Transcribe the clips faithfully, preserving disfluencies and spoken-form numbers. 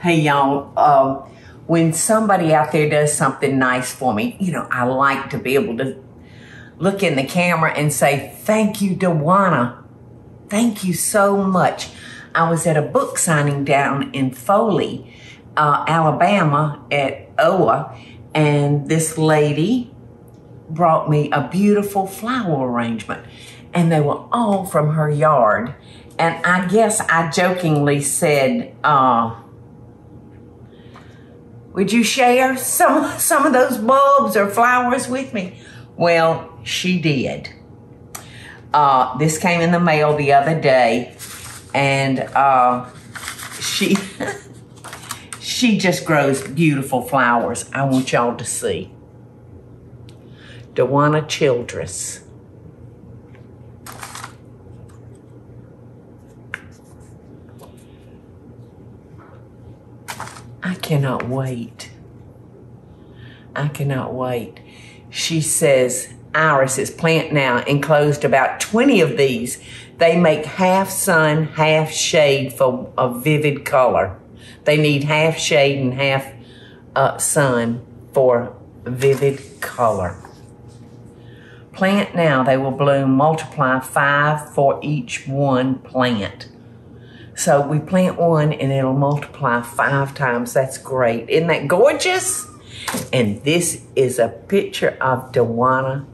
Hey, y'all, uh, when somebody out there does something nice for me, you know, I like to be able to look in the camera and say, thank you, DeWanna. Thank you so much. I was at a book signing down in Foley, uh, Alabama at O A, and this lady brought me a beautiful flower arrangement, and they were all from her yard. And I guess I jokingly said, uh, would you share some, some of those bulbs or flowers with me? Well, she did. Uh, this came in the mail the other day, and uh, she, she just grows beautiful flowers. I want y'all to see. DeWanna Childress. I cannot wait. I cannot wait. She says, Iris's plant now enclosed about twenty of these. They make half sun, half shade for a vivid color. They need half shade and half uh, sun for vivid color. Plant now, they will bloom, multiply five for each one plant. So we plant one and it'll multiply five times. That's great. Isn't that gorgeous? And this is a picture of DeWanna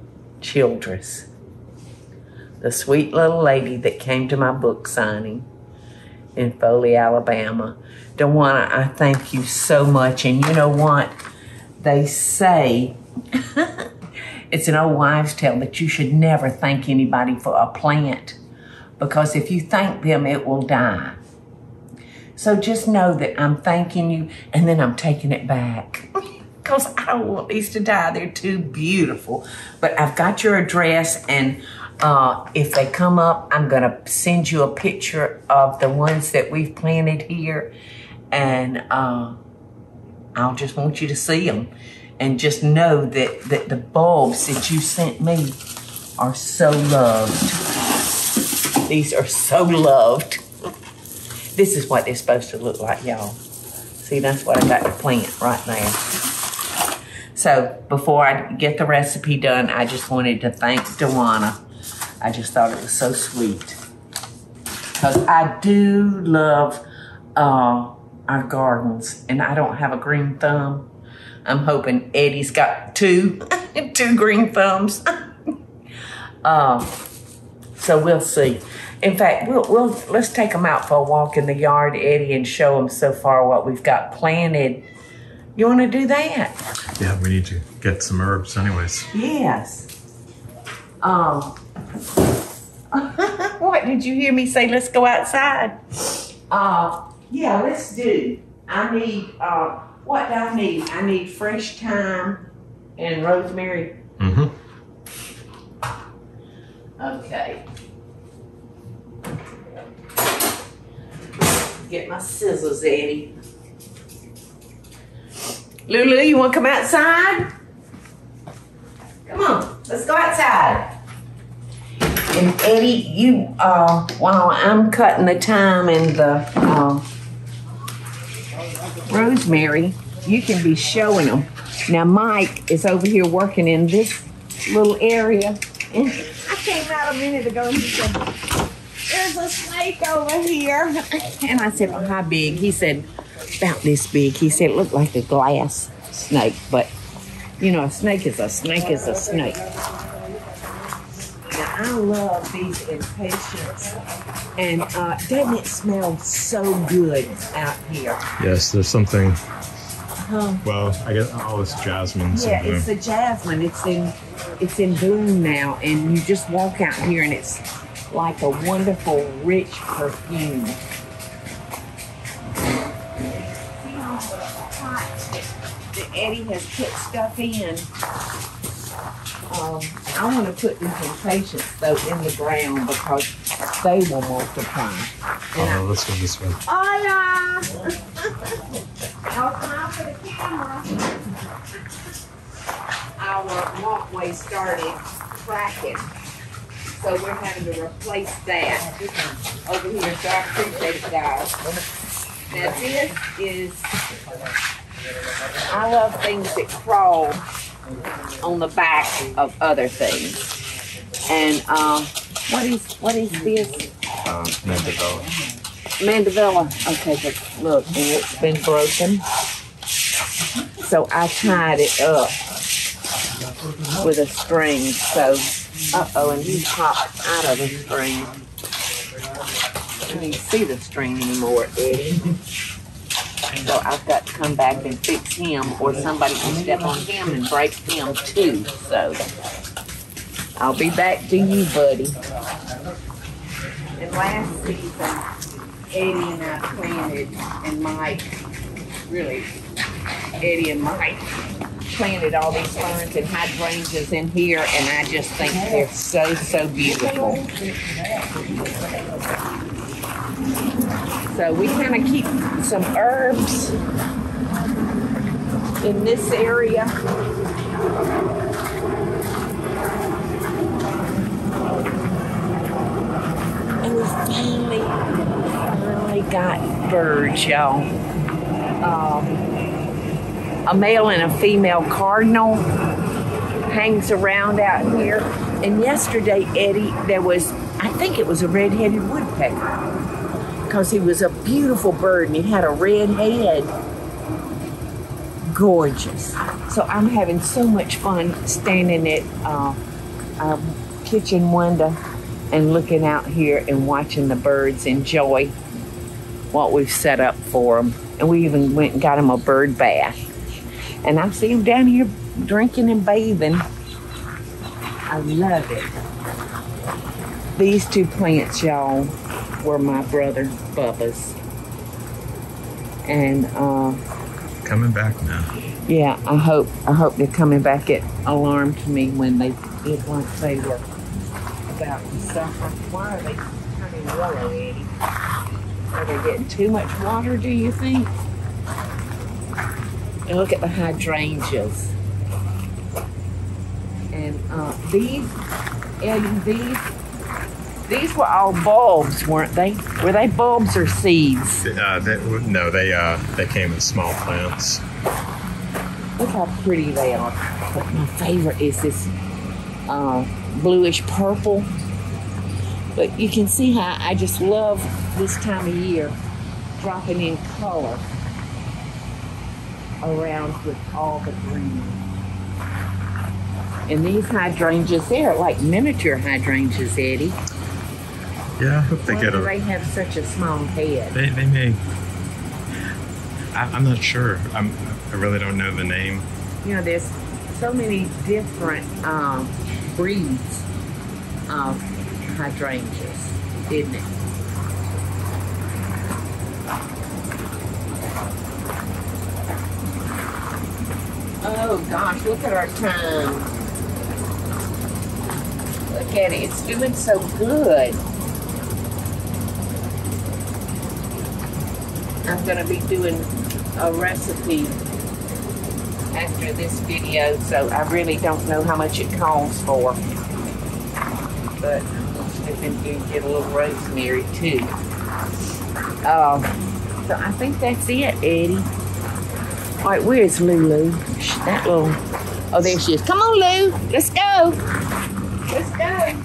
Childress, the sweet little lady that came to my book signing in Foley, Alabama. DeWanna, I thank you so much. And you know what? They say, it's an old wives' tale that you should never thank anybody for a plant, because if you thank them, it will die. So just know that I'm thanking you, and then I'm taking it back. Because I don't want these to die. They're too beautiful. But I've got your address, and uh, if they come up, I'm going to send you a picture of the ones that we've planted here. And uh, I'll just want you to see them. And just know that, that the bulbs that you sent me are so loved. These are so loved. This is what they're supposed to look like, y'all. See, that's what I got to plant right there. So before I get the recipe done, I just wanted to thank DeWanna. I just thought it was so sweet. Because I do love uh, our gardens, and I don't have a green thumb. I'm hoping Eddie's got two, two green thumbs. uh, so we'll see. In fact, we'll, we'll, let's take them out for a walk in the yard, Eddie, and show them so far what we've got planted. You want to do that? Yeah, we need to get some herbs anyways. Yes. Um, what did you hear me say? Let's go outside. Uh, yeah, let's do. I need, uh, what do I need? I need fresh thyme and rosemary. Mm-hmm. Okay. Get my scissors, Eddie. Lulu, you want to come outside? Come on, let's go outside. And Eddie, you, uh, while I'm cutting the thyme and the uh, rosemary, you can be showing them. Now, Mike is over here working in this little area. And I came out a minute ago and he said, there's a snake over here. And I said, well, how big? He said, about this big. He said it looked like a glass snake, but you know, a snake is a snake is a snake. Now, I love these impatiens, and uh, doesn't it smell so good out here? Yes, there's something. Uh-huh. Well, I guess all this jasmine. Yeah, something. It's the jasmine. It's in, it's in bloom now, and you just walk out here, and it's like a wonderful, rich perfume. Eddie has put stuff in. Um, I want to put these impatiens, though, in the ground because they will multiply. Oh, let's go this way. Oh, yeah. I'll come for the camera. Our walkway started cracking, so we're having to replace that over here, so I appreciate it, guys. Now this is, I love things that crawl on the back of other things. And um, what is what is this? Um, Mandevilla. Mandevilla. Okay, but look, and it's been broken. So I tied it up with a string. So, uh-oh, and he popped out of the string. I can't even see the string anymore, Eddie. So I've got to come back and fix him, or somebody can step on him and break him too. So I'll be back to you, buddy. And last season, Eddie and I planted, and Mike, really, Eddie and Mike planted all these ferns and hydrangeas in here, and I just think they're so, so beautiful. So we kind of keep some herbs in this area. And we finally, finally got birds, y'all. Um, a male and a female cardinal hangs around out here. And yesterday, Eddie, there was, I think it was a red-headed woodpecker, because he was a beautiful bird and he had a red head. Gorgeous. So I'm having so much fun standing at uh, a kitchen window and looking out here and watching the birds enjoy what we've set up for them. And we even went and got them a bird bath. And I see them down here drinking and bathing. I love it. These two plants, y'all, were my brother Bubba's, and uh, coming back now. Yeah, I hope I hope they're coming back. It alarmed me when they did once they were about to suffer. Why are they turning yellow, Eddie? Are they getting too much water, do you think? And look at the hydrangeas. And uh, these, Eddie, these. These were all bulbs, weren't they? Were they bulbs or seeds? Uh, they, no, they uh, they came in small plants. Look how pretty they are. But my favorite is this uh, bluish purple. But you can see how I just love this time of year dropping in color around with all the green. And these hydrangeas, they're like miniature hydrangeas, Eddie. Yeah, I hope they Why get a. Why do they have such a small head? They, they may. I, I'm not sure. I'm, I really don't know the name. You know, there's so many different um, breeds of hydrangeas, isn't it? Oh gosh, look at our time. Look at it. It's doing so good. I'm going to be doing a recipe after this video, so I really don't know how much it calls for. But I'll slip in here and get a little rosemary too. Um, so I think that's it, Eddie. All right, where is Lulu? That little, oh, there she is. Come on, Lou, let's go. Let's go. I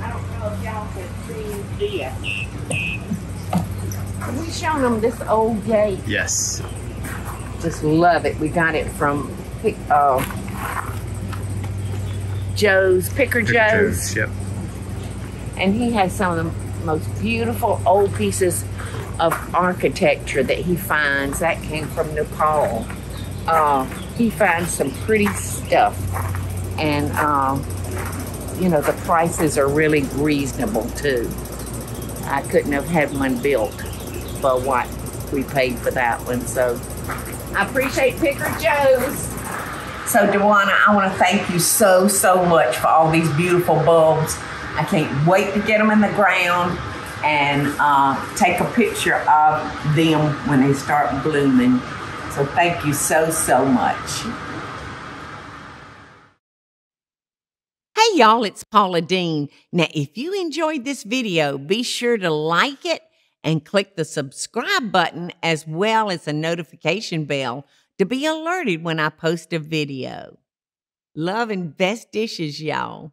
don't know if y'all can see this. Have we shown them this old gate? Yes. Just love it. We got it from uh, Joe's, Picker, Picker Joe's. Joe's. Yep. And he has some of the most beautiful old pieces of architecture that he finds. That came from Nepal. Uh, he finds some pretty stuff. And, uh, you know, the prices are really reasonable, too. I couldn't have had one built for what we paid for that one. So I appreciate Picker Joe's. So DeWanna, I want to thank you so, so much for all these beautiful bulbs. I can't wait to get them in the ground and uh, take a picture of them when they start blooming. So thank you so, so much. Hey y'all, it's Paula Deen. Now if you enjoyed this video, be sure to like it and click the subscribe button as well as the notification bell to be alerted when I post a video. Love and best dishes, y'all.